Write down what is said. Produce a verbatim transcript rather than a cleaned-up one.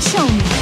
shown.